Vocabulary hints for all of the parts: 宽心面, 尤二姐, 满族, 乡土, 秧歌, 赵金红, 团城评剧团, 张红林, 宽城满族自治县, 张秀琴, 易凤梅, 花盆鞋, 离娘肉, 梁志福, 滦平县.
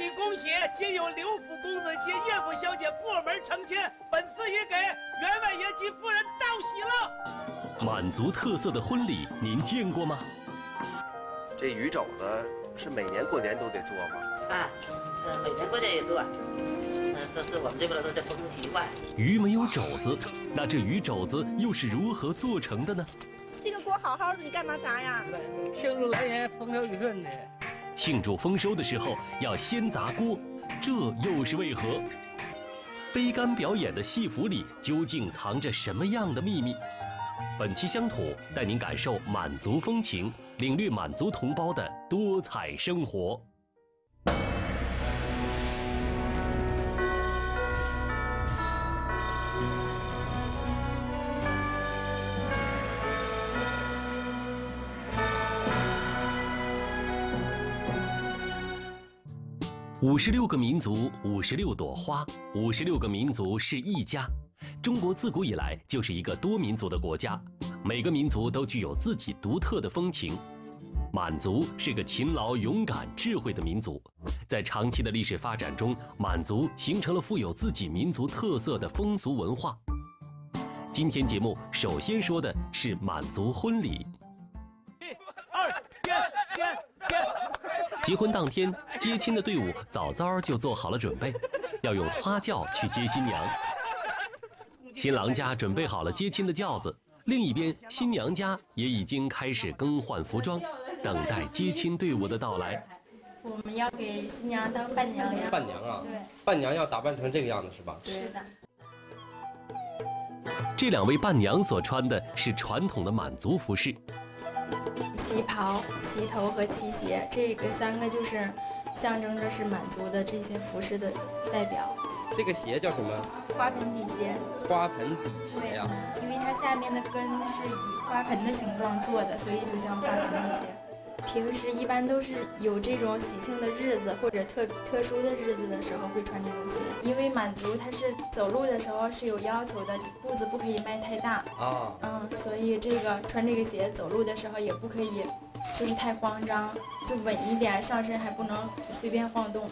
起公写，皆有刘府公子接叶府小姐过门成亲，本司已给员外爷及夫人道喜了。满族特色的婚礼，您见过吗？这鱼肘子是每年过年都得做吗？啊，每年过年也做。 这是我们这边的风俗习惯。鱼没有肘子，那这鱼肘子又是如何做成的呢？这个锅好好的，你干嘛砸呀？庆祝来年风调雨顺的。庆祝丰收的时候要先砸锅，这又是为何？杯干表演的戏服里究竟藏着什么样的秘密？本期乡土带您感受满族风情，领略满族同胞的多彩生活。 56个民族，56朵花，56个民族是一家。中国自古以来就是一个多民族的国家，每个民族都具有自己独特的风情。满族是个勤劳、勇敢、智慧的民族，在长期的历史发展中，满族形成了富有自己民族特色的风俗文化。今天节目首先说的是满族婚礼。 结婚当天，接亲的队伍早早就做好了准备，要用花轿去接新娘。新郎家准备好了接亲的轿子，另一边新娘家也已经开始更换服装，等待接亲队伍的到来。我们要给新娘当伴娘呀！伴娘啊，对，伴娘要打扮成这个样子是吧？是的。这两位伴娘所穿的是传统的满族服饰。 旗袍、旗头和旗鞋，这个三个就是象征着是满族的这些服饰的代表。这个鞋叫什么？花盆底鞋。花盆底鞋呀、啊，因为它下面的跟是以花盆的形状做的，所以就叫花盆底鞋。平时一般都是有这种喜庆的日子或者特殊的日子的时候会穿这种鞋，因为满族他是走路的时候是有要求的，步子不可以迈太大啊，所以这个穿这个鞋走路的时候也不可以，就是太慌张，就稳一点，上身还不能随便晃动。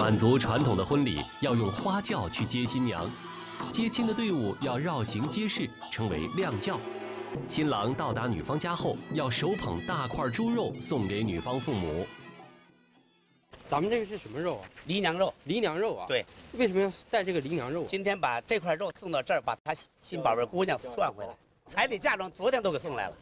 满族传统的婚礼要用花轿去接新娘，接亲的队伍要绕行街市，称为亮轿。新郎到达女方家后，要手捧大块猪肉送给女方父母。咱们这个是什么肉啊？黎娘肉。黎娘肉啊？对。为什么要带这个黎娘肉？今天把这块肉送到这儿，把她新宝贝姑娘算回来。彩礼嫁妆昨天都给送来了。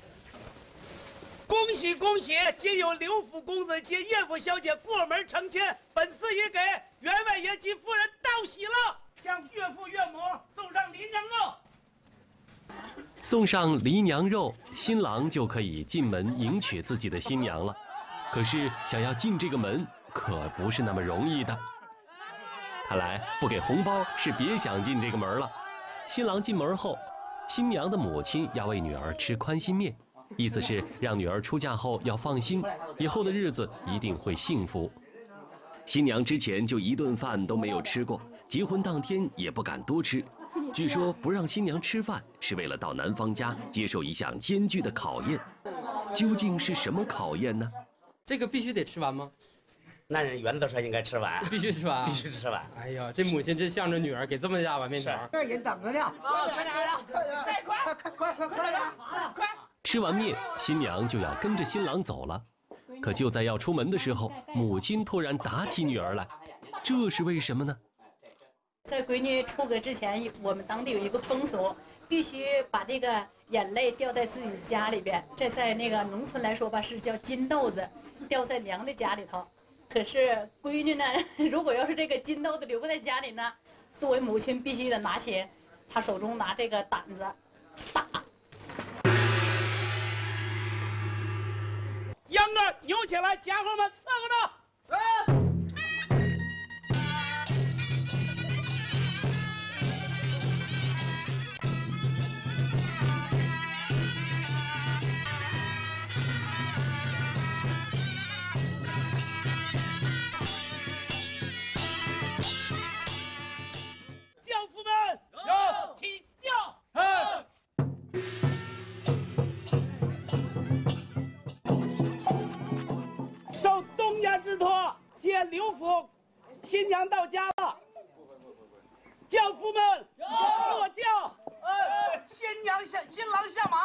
恭喜恭喜！皆有刘府公子接叶府小姐过门成亲，本司已给员外爷及夫人道喜了。向岳父岳母送上黎娘肉。送上黎娘肉，新郎就可以进门迎娶自己的新娘了。可是想要进这个门可不是那么容易的。看来不给红包是别想进这个门了。新郎进门后，新娘的母亲要喂女儿吃宽心面。 意思是让女儿出嫁后要放心，以后的日子一定会幸福。新娘之前就一顿饭都没有吃过，结婚当天也不敢多吃。据说不让新娘吃饭是为了到男方家接受一项艰巨的考验，究竟是什么考验呢？这个必须得吃完吗？那人原则上应该吃完，必须吃完、啊，必须吃完。哎呀，这母亲真向着女儿给这么大碗面条，这人等着呢，快点儿，快点儿，再快点儿，快！ 吃完面，新娘就要跟着新郎走了。可就在要出门的时候，母亲突然打起女儿来，这是为什么呢？在闺女出阁之前，我们当地有一个风俗，必须把这个眼泪掉在自己家里边。这在那个农村来说吧，是叫金豆子，掉在娘的家里头。可是闺女呢，如果要是这个金豆子留在家里呢，作为母亲必须得拿起她手中拿这个掸子打。 秧歌扭起来，家伙们伺候着！新娘到家了，轿夫们落轿，新郎下马。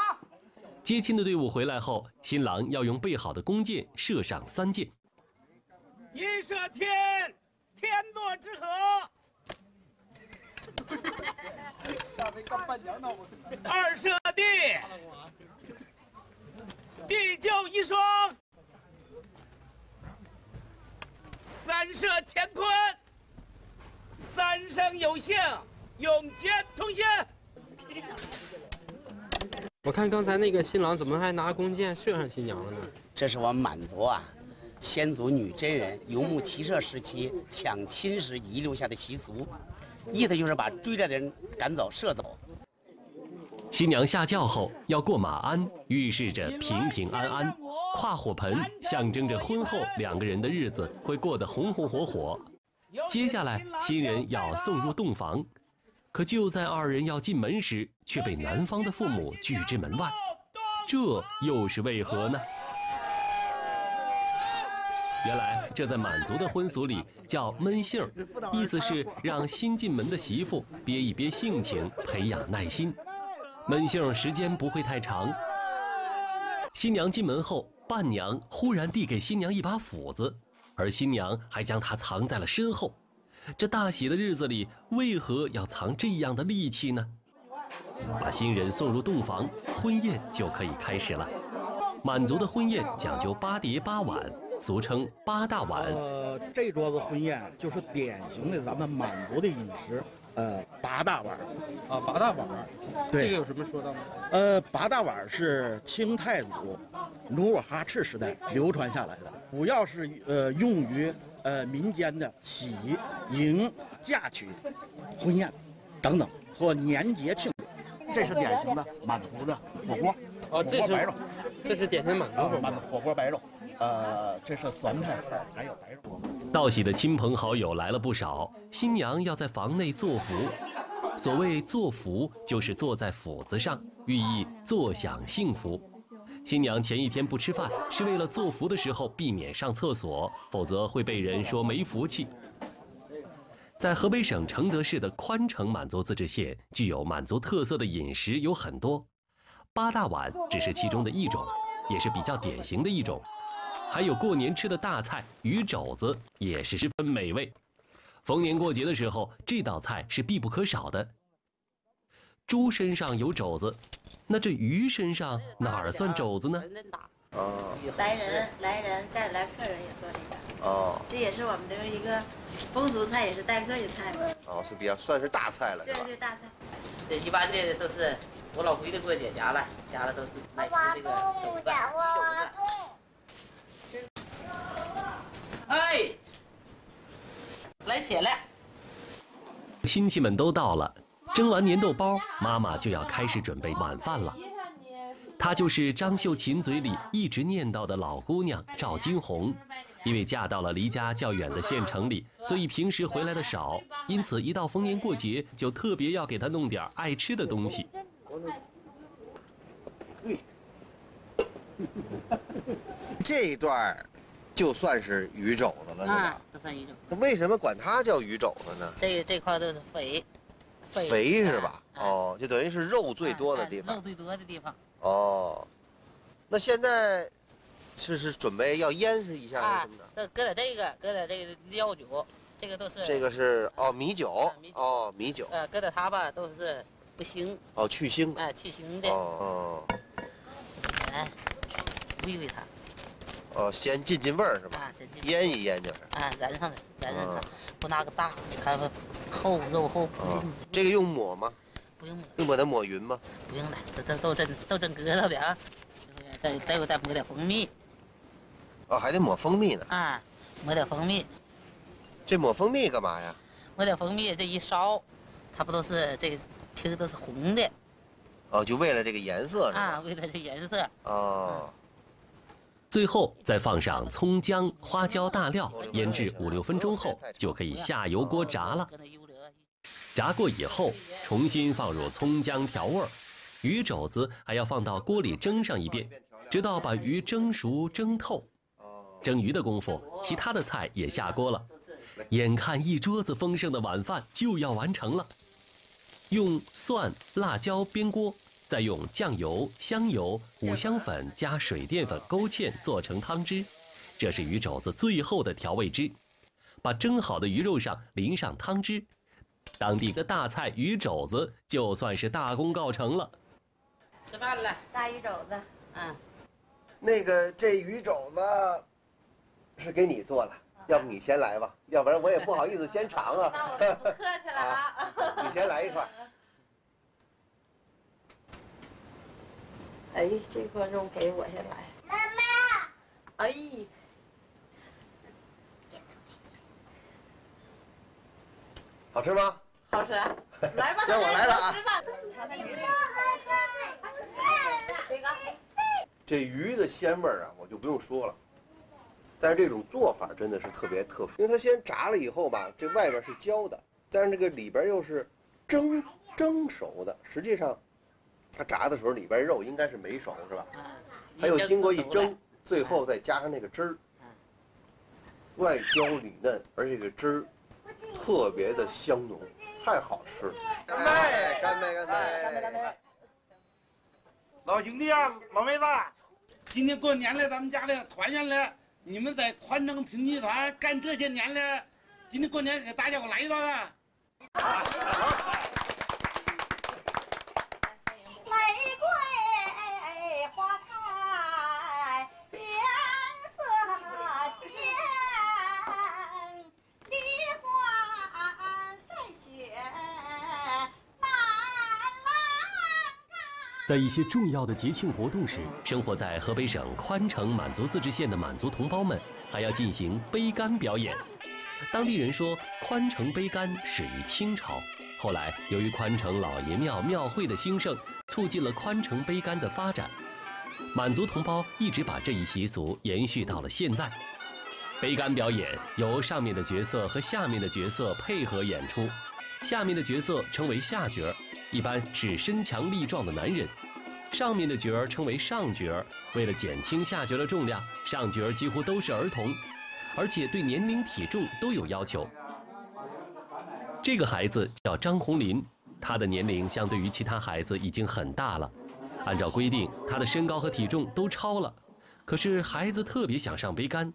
接亲的队伍回来后，新郎要用备好的弓箭射上三箭，一射天，天落之河；二射地，地就一双。 三射乾坤，三生有幸，永结同心。我看刚才那个新郎怎么还拿弓箭射上新娘了呢？这是我们满族啊，先祖女真人游牧骑射时期抢亲时遗留下的习俗，意思就是把追来的人赶走、射走。新娘下轿后要过马鞍，预示着平平安安。 跨火盆象征着婚后两个人的日子会过得红红火火。接下来，新人要送入洞房，可就在二人要进门时，却被男方的父母拒之门外，这又是为何呢？原来，这在满族的婚俗里叫闷性，意思是让新进门的媳妇憋一憋性情，培养耐心。闷性时间不会太长。 新娘进门后，伴娘忽然递给新娘一把斧子，而新娘还将它藏在了身后。这大喜的日子里，为何要藏这样的利器呢？把新人送入洞房，婚宴就可以开始了。满族的婚宴讲究八碟八碗，俗称八大碗。这桌子婚宴就是典型的咱们满族的饮食。 八大碗，啊，八大碗，对，这个有什么说到吗？八大碗是清太祖努尔哈赤时代流传下来的，主要是用于民间的喜迎、嫁娶、婚宴等等和年节庆祝。这是典型的满族的火锅，火锅白肉，这是典型满族火锅白肉。这是酸菜粉，还有白肉。 道喜的亲朋好友来了不少，新娘要在房内做福。所谓做福，就是坐在斧子上，寓意坐享幸福。新娘前一天不吃饭，是为了做福的时候避免上厕所，否则会被人说没福气。在河北省承德市的宽城满族自治县，具有满族特色的饮食有很多，八大碗只是其中的一种，也是比较典型的一种。 还有过年吃的大菜鱼肘子也是十分美味，逢年过节的时候，这道菜是必不可少的。猪身上有肘子，那这鱼身上哪儿算肘子呢？哦，来人再来客人也做这个。哦，这也是我们的一个风俗菜，也是待客的菜嘛。哦，是比较算是大菜了，对对，大菜。这一般的都是我老闺女给我姐夹了都买吃这个肘子。 哎，来起来！亲戚们都到了，蒸完粘豆包，妈妈就要开始准备晚饭了。她就是张秀琴嘴里一直念叨的老姑娘赵金红，因为嫁到了离家较远的县城里，所以平时回来的少，因此一到逢年过节就特别要给她弄点爱吃的东西。这一段 就算是鱼肘子了，是吧？这算鱼肘。那为什么管它叫鱼肘子呢？这块都是肥是吧？哦，就等于是肉最多的地方。肉最多的地方。哦，那现在是准备要腌制一下什么的？这搁点这个料酒，这个都是。这个是哦米酒，哦米酒。搁点它吧，都是不腥。哦，去腥。哎，去腥的。哦。来，喂喂它。 哦，先进味儿是吧？啊，先进腌一腌就是。啊，燃上它，燃上它，不拿个大的，它厚肉厚不进。这个用抹吗？不用抹。用把它抹匀吗？不用了，这豆针疙瘩的啊。待会再抹点蜂蜜。哦，还得抹蜂蜜呢。啊，抹点蜂蜜。这抹蜂蜜干嘛呀？抹点蜂蜜，这一烧，它不都是这个皮儿都是红的。哦，就为了这个颜色是吧？啊，为了这颜色。哦。 最后再放上葱姜、花椒、大料，腌制5、6分钟后，就可以下油锅炸了。炸过以后，重新放入葱姜调味儿，鱼肘子还要放到锅里蒸上一遍，直到把鱼蒸熟蒸透。蒸鱼的功夫，其他的菜也下锅了。眼看一桌子丰盛的晚饭就要完成了，用蒜、辣椒煸锅，再用酱油、香油、五香粉加水淀粉勾芡做成汤汁，这是鱼肘子最后的调味汁。把蒸好的鱼肉上淋上汤汁，当地的大菜鱼肘子就算是大功告成了。吃饭了，大鱼肘子，嗯。 这鱼肘子是给你做的，要不你先来吧，要不然我也不好意思先尝啊。那我就不客气了啊，你先来一块。哎，这块肉给我先来。妈妈，哎，好吃吗？好吃，来吧，那我来了啊。这个。 这鱼的鲜味儿啊，我就不用说了，但是这种做法真的是特别特殊，因为它先炸了以后吧，这外边是焦的，但是这个里边又是蒸熟的。实际上，它炸的时候里边肉应该是没熟，是吧？还有经过一蒸，最后再加上那个汁儿，外焦里嫩，而且这个汁儿特别的香浓，太好吃了！干杯！干杯！干杯！干杯！老兄弟啊，老妹子。 今天过年了，咱们家里团圆了。你们在团城评剧团干这些年了，今天过年给大家伙来一段啊！玫瑰花开，颜色鲜，梨花赛雪，满栏杆。在一些重要的节庆活动时， 生活在河北省宽城满族自治县的满族同胞们，还要进行背竿表演。当地人说，宽城背竿始于清朝，后来由于宽城老爷庙庙会的兴盛，促进了宽城背竿的发展。满族同胞一直把这一习俗延续到了现在。背竿表演由上面的角色和下面的角色配合演出，下面的角色称为下角儿，一般是身强力壮的男人。 上面的角儿称为上角儿，为了减轻下角儿的重量，上角儿几乎都是儿童，而且对年龄、体重都有要求。这个孩子叫张红林，他的年龄相对于其他孩子已经很大了，按照规定，他的身高和体重都超了。可是孩子特别想上背杆，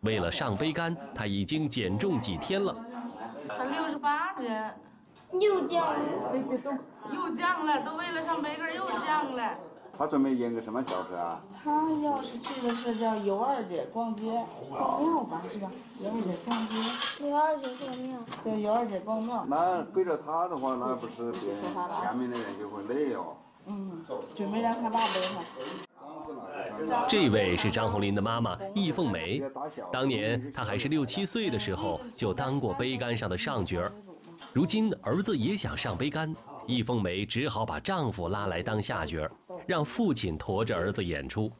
为了上背杆，他已经减重几天了。他68斤。 又降了，又降了，都为了上背杆又降了。他准备演个什么角色啊？他要是去的是叫尤二姐逛街逛庙吧，是吧？尤二姐逛街，尤二姐逛庙，对，尤二姐逛庙。那背着他的话，那不是别人前面那人就会累哦。嗯，准备让他爸背他。 这位是张红林的妈妈易凤梅，当年她还是6、7岁的时候就当过背杆上的上角儿。如今儿子也想上背杆，易凤梅只好把丈夫拉来当下角儿，让父亲驮着儿子演出。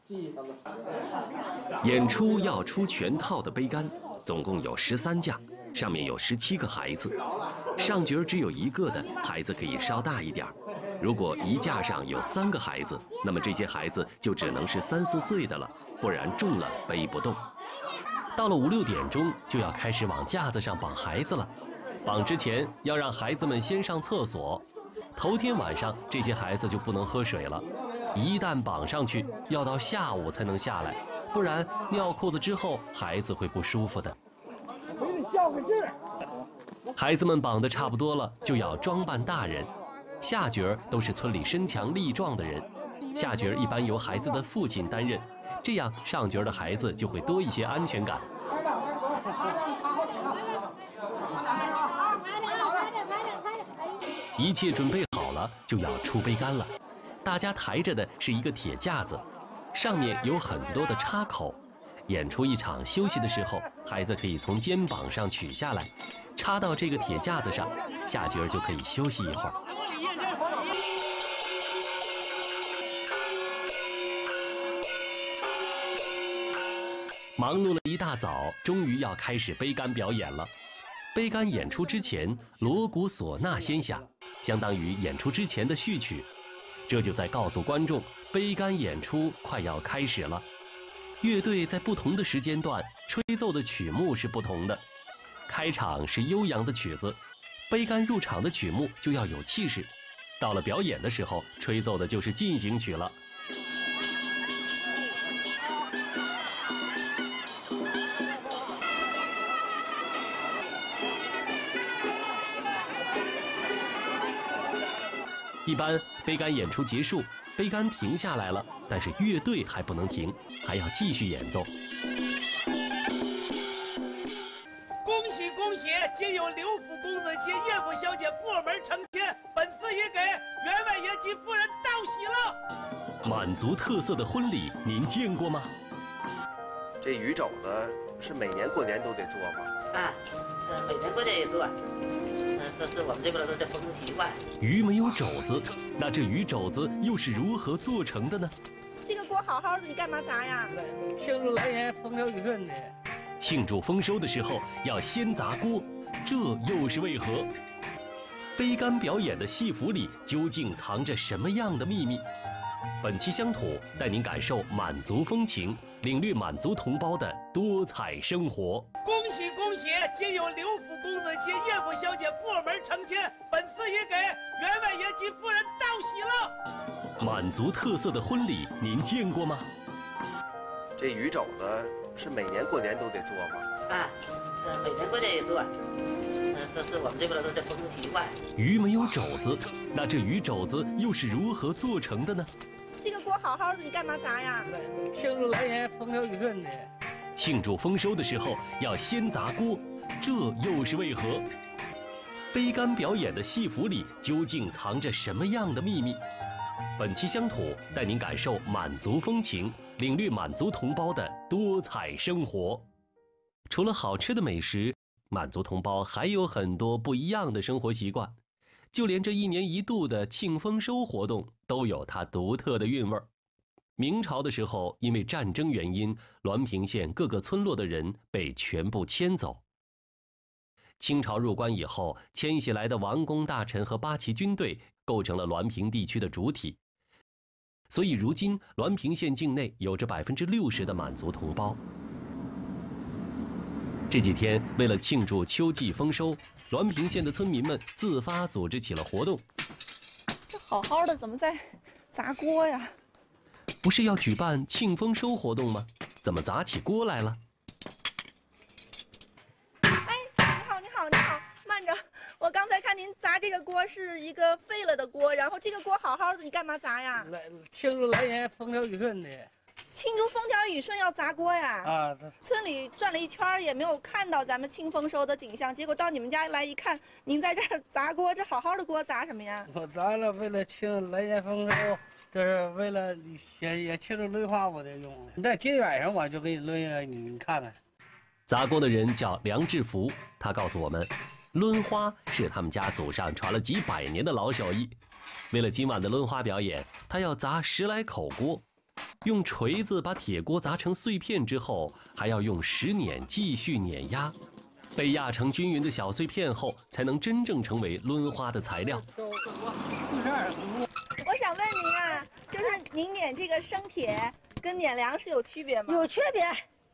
演出要出全套的背杆，总共有13架，上面有17个孩子。上角儿只有1个的孩子可以稍大一点儿。 如果一架上有3个孩子，那么这些孩子就只能是3、4岁的了，不然重了背不动。到了5、6点钟，就要开始往架子上绑孩子了。绑之前要让孩子们先上厕所。头天晚上这些孩子就不能喝水了，一旦绑上去，要到下午才能下来，不然尿裤子之后孩子会不舒服的。我给你较个劲儿。孩子们绑得差不多了，就要装扮大人。 下角都是村里身强力壮的人，下角一般由孩子的父亲担任，这样上角的孩子就会多一些安全感。一切准备好了，就要出背杆了。大家抬着的是一个铁架子，上面有很多的插口。演出一场休息的时候，孩子可以从肩膀上取下来，插到这个铁架子上，下角就可以休息一会儿。 忙碌了一大早，终于要开始背杆表演了。背杆演出之前，锣鼓唢呐先响，相当于演出之前的序曲，这就在告诉观众背杆演出快要开始了。乐队在不同的时间段吹奏的曲目是不同的，开场是悠扬的曲子，悲干入场的曲目就要有气势。到了表演的时候，吹奏的就是进行曲了。 一般悲干演出结束，悲干停下来了，但是乐队还不能停，还要继续演奏。恭喜恭喜！今有刘府公子接叶府小姐过门成亲，本司已给员外爷及夫人道喜了。满族特色的婚礼，您见过吗？这鱼肘子是每年过年都得做吗？啊，每年过年也做。 这是我们这边的风俗习惯。鱼没有肘子，那这鱼肘子又是如何做成的呢？这个锅好好的，你干嘛砸呀？庆祝来年风调雨顺的。庆祝丰收的时候要先砸锅，这又是为何？悲干表演的戏服里究竟藏着什么样的秘密？本期乡土带您感受满族风情，领略满族同胞的多彩生活。 恭喜恭喜！今有刘府公子接叶府小姐过门成亲，本司已给员外爷及夫人道喜了。满族特色的婚礼，您见过吗？这鱼肘子是每年过年都得做吗？啊，每年过年也做。这是我们这边的风俗习惯。鱼没有肘子，那这鱼肘子又是如何做成的呢？这个锅好好的，你干嘛砸呀？庆祝来年风调雨顺的。 庆祝丰收的时候要先砸锅，这又是为何？悲干表演的戏服里究竟藏着什么样的秘密？本期乡土带您感受满族风情，领略满族同胞的多彩生活。除了好吃的美食，满族同胞还有很多不一样的生活习惯，就连这一年一度的庆丰收活动都有它独特的韵味儿。 明朝的时候，因为战争原因，滦平县各个村落的人被全部迁走。清朝入关以后，迁徙来的王公大臣和八旗军队构成了滦平地区的主体，所以如今滦平县境内有着60%的满族同胞。这几天，为了庆祝秋季丰收，滦平县的村民们自发组织起了活动。这好好的，怎么在砸锅呀？ 不是要举办庆丰收活动吗？怎么砸起锅来了？哎，你好，你好，你好，慢着！我刚才看您砸这个锅是一个废了的锅，然后这个锅好好的，你干嘛砸呀？来，庆祝来年风调雨顺的。庆祝风调雨顺要砸锅呀？啊，村里转了一圈也没有看到咱们庆丰收的景象，结果到你们家来一看，您在这儿砸锅，这好好的锅砸什么呀？我砸了，为了庆来年丰收。 这是为了也庆祝绿化，我得用。你在街边上，我就给你抡一个，你看看。砸锅的人叫梁志福，他告诉我们，抡花是他们家祖上传了几百年的老手艺。为了今晚的抡花表演，他要砸10来口锅，用锤子把铁锅砸成碎片之后，还要用石碾继续碾压，被压成均匀的小碎片后，才能真正成为抡花的材料。 我想问您啊，就是您碾这个生铁跟碾粮是有区别吗？有区别，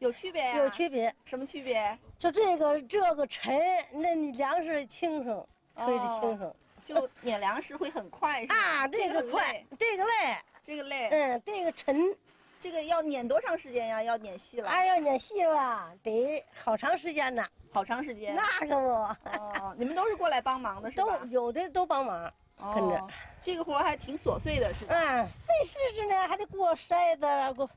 有区别呀、啊！有区别，什么区别？就这个沉，那你粮食轻省，推着轻省。就碾粮食会很快是吧？啊，这个快，这个累，这个累。嗯，这个沉，这个要碾多长时间呀？要碾细了？哎，要碾细了，得好长时间呢，好长时间。那个不，哦，你们都是过来帮忙的是吧？都有的都帮忙。 跟着、哦，这个活还挺琐碎的，是吧？嗯，费事着呢，还得过筛子，过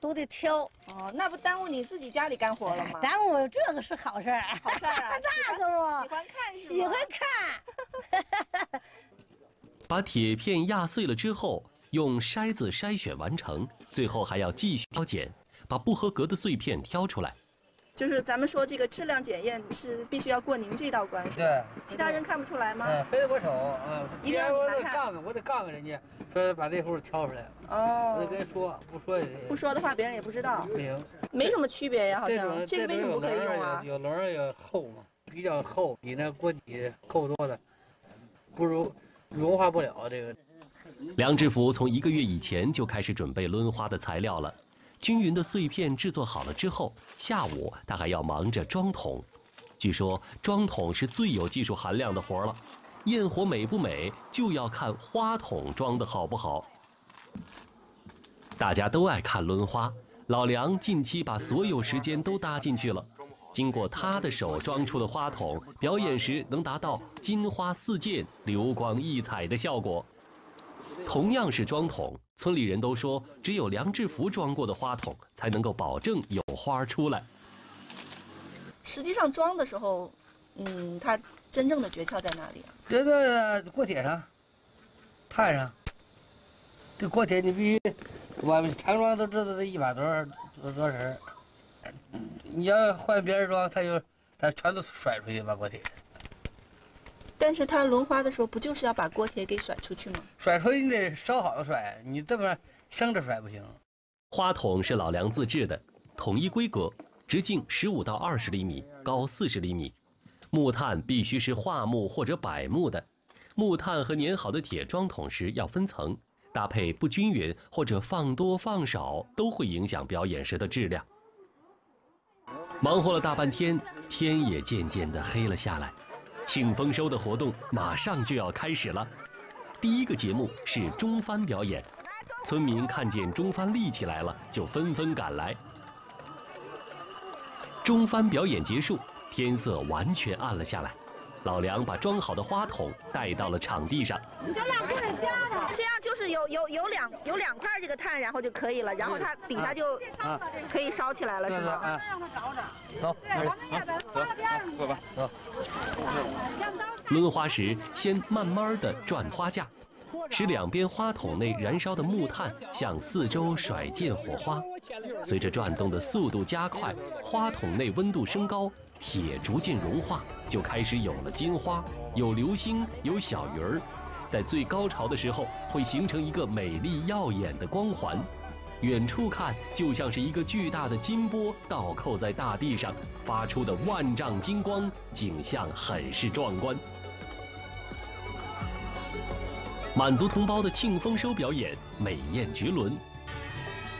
都得挑。哦，那不耽误你自己家里干活了吗？耽误这个是好事儿，好事儿啊！那个我喜欢看，喜欢看。把铁片压碎了之后，用筛子筛选完成，最后还要继续挑拣，把不合格的碎片挑出来。 就是咱们说这个质量检验是必须要过您这道关，是吧？对，其他人看不出来吗？嗯，非得过手，嗯，一定要你来看。我得杠杠人家，说把这户挑出来。哦，我得跟人说，不说也不说的话，别人也不知道。不行，没什么区别呀，好像这个为什么不可以用啊？有棱儿有厚嘛，比较厚，比那锅底厚多了，不如融化不了这个。梁志福从1个月以前就开始准备抡花的材料了。 均匀的碎片制作好了之后，下午他还要忙着装桶。据说装桶是最有技术含量的活了，焰火美不美就要看花筒装的好不好。大家都爱看轮花，老梁近期把所有时间都搭进去了。 经过他的手装出的花筒，表演时能达到金花四溅、流光溢彩的效果。同样是装筒，村里人都说只有梁志福装过的花筒才能够保证有花出来。实际上装的时候，它真正的诀窍在哪里啊？这个锅铁上、炭上，这锅铁你必须，我们常装都知道这一把多少人。 你要换别人装，他全都甩出去把锅铁。但是他轮花的时候，不就是要把锅铁给甩出去吗？甩出去你得烧好了甩，你这么生着甩不行。花筒是老梁自制的，统一规格，直径15到20厘米，高40厘米。木炭必须是桦木或者柏木的，木炭和碾好的铁装筒时要分层，搭配不均匀或者放多放少，都会影响表演时的质量。 忙活了大半天，天也渐渐的黑了下来。庆丰收的活动马上就要开始了。第一个节目是中翻表演，村民看见中翻立起来了，就纷纷赶来。中翻表演结束，天色完全暗了下来。老梁把装好的花筒带到了场地上。你这俩棍儿夹的，这样就是有两块这个炭，然后就可以了，然后它底下就可以烧起来了，是吗？啊，让它着着。走，对，咱们这边花了边上，过吧，走。抡花时，先慢慢的转花架，使两边花筒内燃烧的木炭向四周甩溅火花。随着转动的速度加快，花筒内温度升高。 铁逐渐融化，就开始有了金花，有流星，有小鱼儿，在最高潮的时候会形成一个美丽耀眼的光环，远处看就像是一个巨大的金波倒扣在大地上发出的万丈金光，景象很是壮观。满族同胞的庆丰收表演美艳绝伦，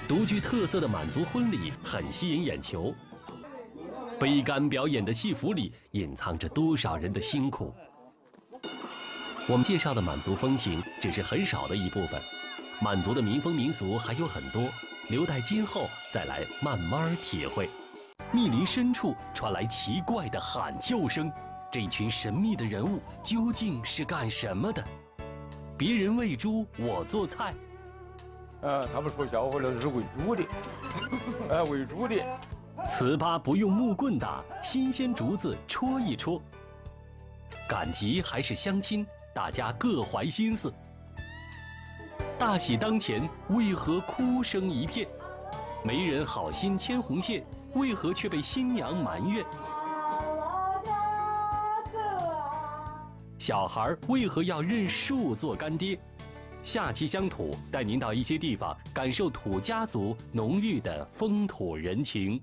独具特色的满族婚礼很吸引眼球。 悲干表演的戏服里隐藏着多少人的辛苦？我们介绍的满族风情只是很少的一部分，满族的民风民俗还有很多，留待今后再来慢慢体会。密林深处传来奇怪的喊救声，这群神秘的人物究竟是干什么的？别人喂猪，我做菜。他们说笑话了，是喂猪的，喂猪的。 糍粑不用木棍打，新鲜竹子戳一戳。赶集还是相亲，大家各怀心思。大喜当前，为何哭声一片？媒人好心牵红线，为何却被新娘埋怨？小孩为何要认树做干爹？下期乡土带您到一些地方，感受土家族浓郁的风土人情。